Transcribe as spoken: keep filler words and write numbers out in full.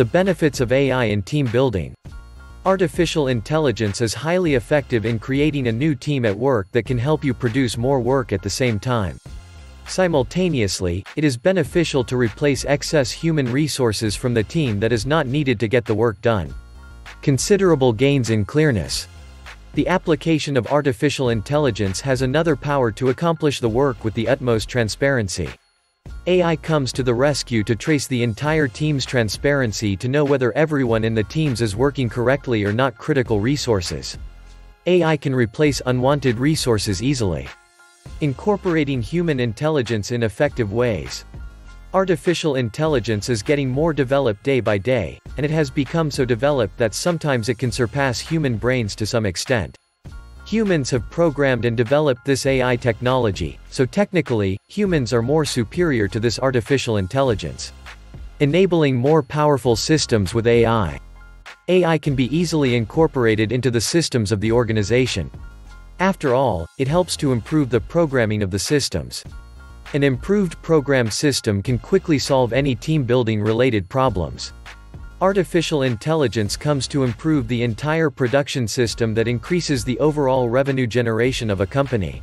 The benefits of A I in team building. Artificial intelligence is highly effective in creating a new team at work that can help you produce more work at the same time. Simultaneously, it is beneficial to replace excess human resources from the team that is not needed to get the work done. Considerable gains in clearness. The application of artificial intelligence has another power to accomplish the work with the utmost transparency. A I comes to the rescue to trace the entire team's transparency to know whether everyone in the teams is working correctly or not. Critical resources. A I can replace unwanted resources easily. Incorporating human intelligence in effective ways. Artificial intelligence is getting more developed day by day, and it has become so developed that sometimes it can surpass human brains to some extent. Humans have programmed and developed this A I technology, so technically, humans are more superior to this artificial intelligence. Enabling more powerful systems with A I. A I can be easily incorporated into the systems of the organization. After all, it helps to improve the programming of the systems. An improved program system can quickly solve any team-building related problems. Artificial intelligence comes to improve the entire production system that increases the overall revenue generation of a company.